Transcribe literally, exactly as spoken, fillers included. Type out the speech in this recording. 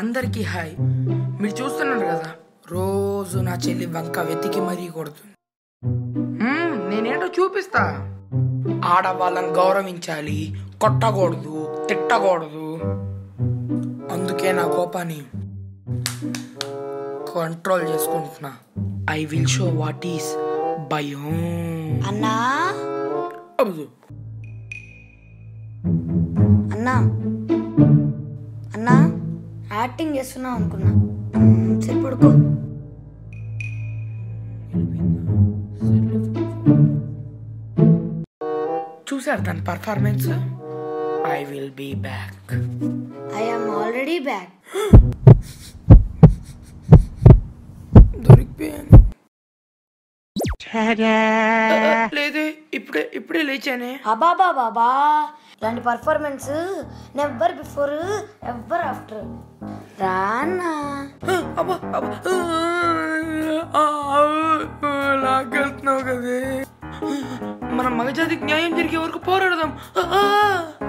అందరికీ హాయ్. మీరు చూస్తున్నారు కదా, రోజు నా చెల్లి వంక వెతికి మరీ కొడుతుంది. నేనేంటో చూపిస్తా. ఆడవాళ్ళని గౌరవించాలి, కొట్టకూడదు, తిట్టకూడదు. అందుకే నా కోపాన్ని కంట్రోల్ చేసుకుంటున్నా. I will show what is భయం అన్నా. అన్నా అన్నా, యాక్టింగ్ చేస్తున్నాం అనుకున్నా. సరే పడుకో. చూసారు తన performance. I will be back. I am already back. దొరికిపోయాను. లేదే, ఇప్పుడే ఇప్పుడే లేచానే. అబాబా బాబా, ఇలాంటి performance never before ever after. రానా లాగెళ్తున్నావు కదే. మనం మగజాతికి న్యాయం జరిగే వరకు పోరాడదాం.